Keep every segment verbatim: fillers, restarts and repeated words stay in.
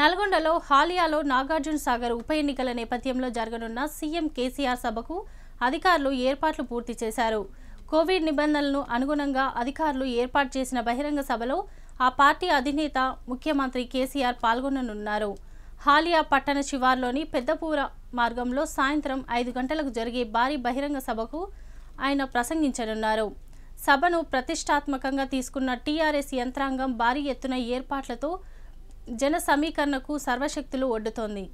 నల్గొండలో హాలియాలో నాగార్జున సాగర్ ఉప ఎన్నికల నేపథ్యంలో జరగనున్న సీఎం కేసీఆర్ సభకు అధికారులు ఏర్పాట్లు పూర్తి చేశారు. కోవిడ్ నిబంధనలను అనుగుణంగా అధికారులు ఏర్పాటు చేసిన బహిరంగ సభలో ఆ పార్టీ అధినేత ముఖ్యమంత్రి కేసీఆర్ పాల్గొననున్నారు. హాలియా పట్టణ శివార్లోని పెద్దపూర మార్గంలో సాయంత్రం ఐదు గంటలకు జరిగే భారీ బహిరంగ సభకు ఆయన ప్రసంగించనున్నారు. సభను ప్రతిష్టాత్మకంగా తీసుకున్న టీఆర్ఎస్ యంత్రాంగం భారీ ఎత్తున ఏర్పాట్లతో జన సమీకరణకు సర్వశక్తులు ఒడ్డుతోంది.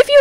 If you